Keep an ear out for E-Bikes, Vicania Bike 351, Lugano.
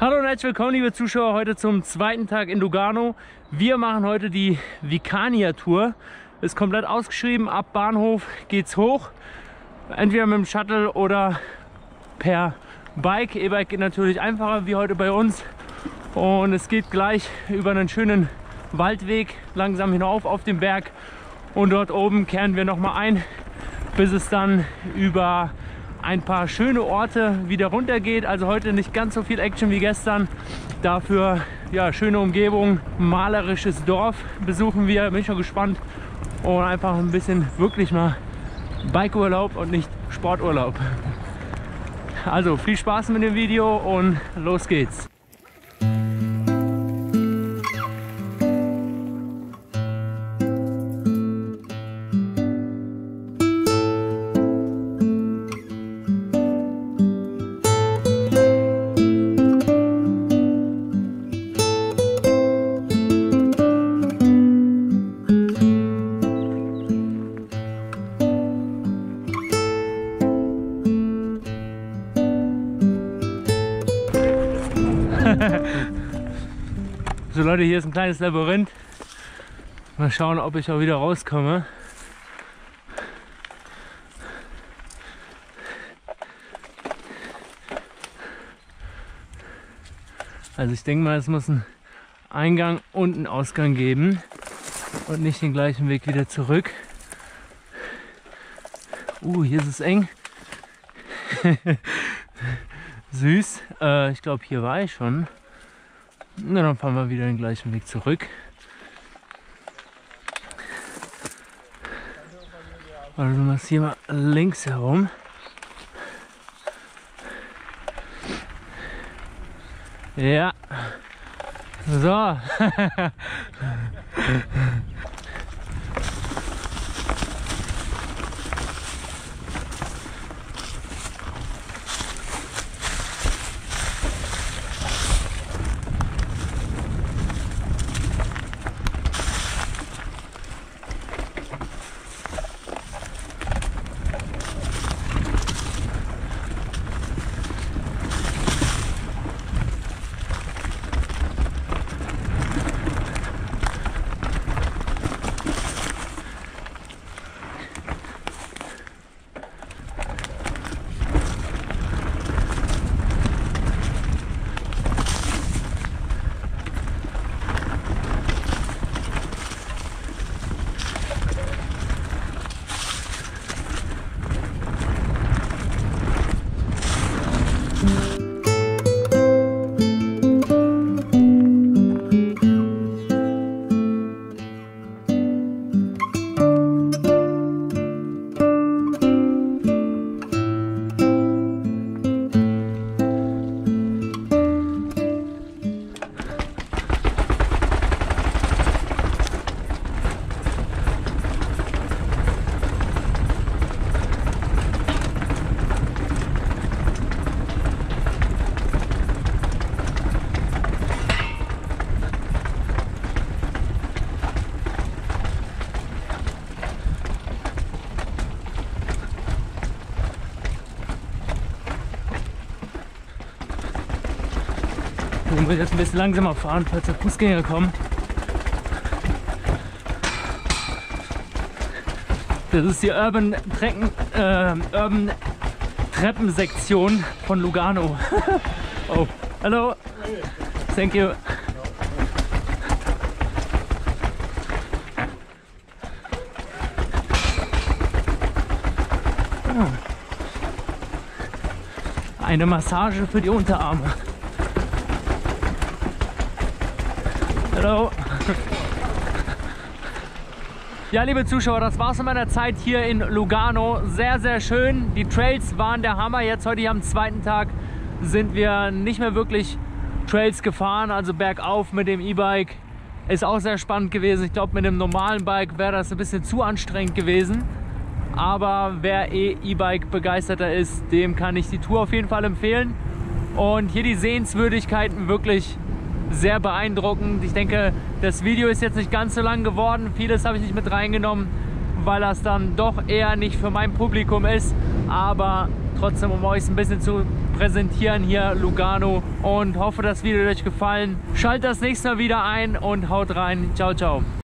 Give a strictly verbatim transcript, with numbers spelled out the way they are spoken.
Hallo und herzlich willkommen, liebe Zuschauer, heute zum zweiten Tag in Lugano. Wir machen heute die Vicania-Tour. Ist komplett ausgeschrieben, ab Bahnhof geht's hoch. Entweder mit dem Shuttle oder per Bike. E-Bike geht natürlich einfacher, wie heute bei uns. Und es geht gleich über einen schönen Waldweg langsam hinauf auf den Berg. Und dort oben kehren wir nochmal ein, bis es dann über ein paar schöne Orte wieder runter geht. Also heute nicht ganz so viel Action wie gestern. Dafür ja schöne Umgebung, malerisches Dorf besuchen wir. Bin schon gespannt. Und einfach ein bisschen wirklich mal Bikeurlaub und nicht Sporturlaub. Also viel Spaß mit dem Video und los geht's. So Leute, hier ist ein kleines Labyrinth. Mal schauen, ob ich auch wieder rauskomme. Also ich denke mal, es muss einen Eingang und einen Ausgang geben und nicht den gleichen Weg wieder zurück. Uh, hier ist es eng. Süß. Äh, ich glaube, hier war ich schon. Na, dann fahren wir wieder den gleichen Weg zurück. Also du machst hier mal links herum. Ja. So. Ich will jetzt ein bisschen langsamer fahren, falls da Fußgänger kommen. Das ist die Urban, Trecken, äh, Urban Treppensektion von Lugano. Oh, hallo. Thank you. Eine Massage für die Unterarme. Hallo. Ja, liebe Zuschauer, das war's von meiner Zeit hier in Lugano. Sehr, sehr schön. Die Trails waren der Hammer. Jetzt heute hier am zweiten Tag sind wir nicht mehr wirklich Trails gefahren. Also bergauf mit dem E-Bike ist auch sehr spannend gewesen. Ich glaube, mit dem normalen Bike wäre das ein bisschen zu anstrengend gewesen. Aber wer eh E-Bike begeisterter ist, dem kann ich die Tour auf jeden Fall empfehlen. Und hier die Sehenswürdigkeiten wirklich sehr beeindruckend. Ich denke, das Video ist jetzt nicht ganz so lang geworden. Vieles habe ich nicht mit reingenommen, weil das dann doch eher nicht für mein Publikum ist. Aber trotzdem, um euch ein bisschen zu präsentieren hier Lugano, und hoffe, das Video hat euch gefallen. Schaltet das nächste Mal wieder ein und haut rein. Ciao, ciao.